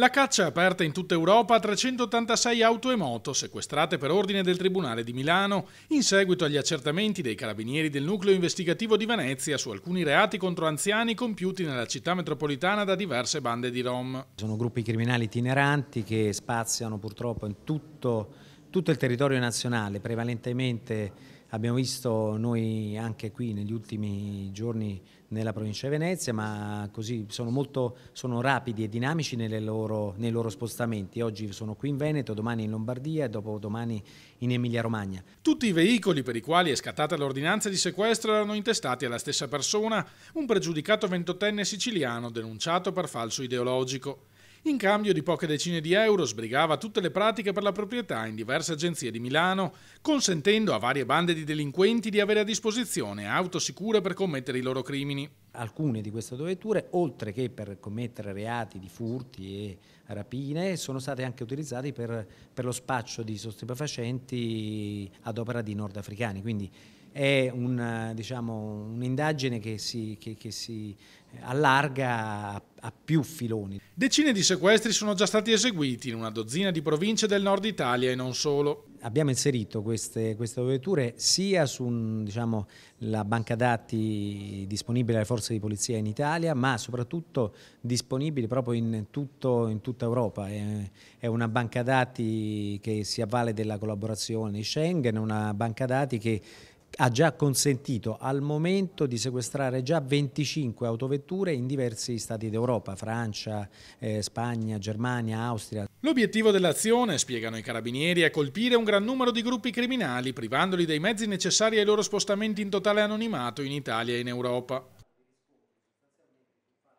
La caccia aperta in tutta Europa a 386 auto e moto sequestrate per ordine del Tribunale di Milano in seguito agli accertamenti dei carabinieri del Nucleo Investigativo di Venezia su alcuni reati contro anziani compiuti nella città metropolitana da diverse bande di Rom. Sono gruppi criminali itineranti che spaziano purtroppo in tutto il territorio nazionale, prevalentemente abbiamo visto noi anche qui negli ultimi giorni nella provincia di Venezia, ma così sono rapidi e dinamici nei loro spostamenti. Oggi sono qui in Veneto, domani in Lombardia e dopodomani in Emilia-Romagna. Tutti i veicoli per i quali è scattata l'ordinanza di sequestro erano intestati alla stessa persona, un pregiudicato 28enne siciliano denunciato per falso ideologico. In cambio di poche decine di euro sbrigava tutte le pratiche per la proprietà in diverse agenzie di Milano, consentendo a varie bande di delinquenti di avere a disposizione auto sicure per commettere i loro crimini. Alcune di queste vetture, oltre che per commettere reati di furti e rapine, sono state anche utilizzate per lo spaccio di stupefacenti ad opera di nordafricani. Quindi è un'indagine che si allarga a più filoni. Decine di sequestri sono già stati eseguiti in una dozzina di province del nord Italia e non solo. Abbiamo inserito queste vetture sia su la banca dati disponibile alle forze di polizia in Italia, ma soprattutto disponibile proprio in tutta Europa. È una banca dati che si avvale della collaborazione Schengen, una banca dati che ha già consentito al momento di sequestrare già 25 autovetture in diversi stati d'Europa, Francia, Spagna, Germania, Austria. L'obiettivo dell'azione, spiegano i carabinieri, è colpire un gran numero di gruppi criminali, privandoli dei mezzi necessari ai loro spostamenti in totale anonimato in Italia e in Europa.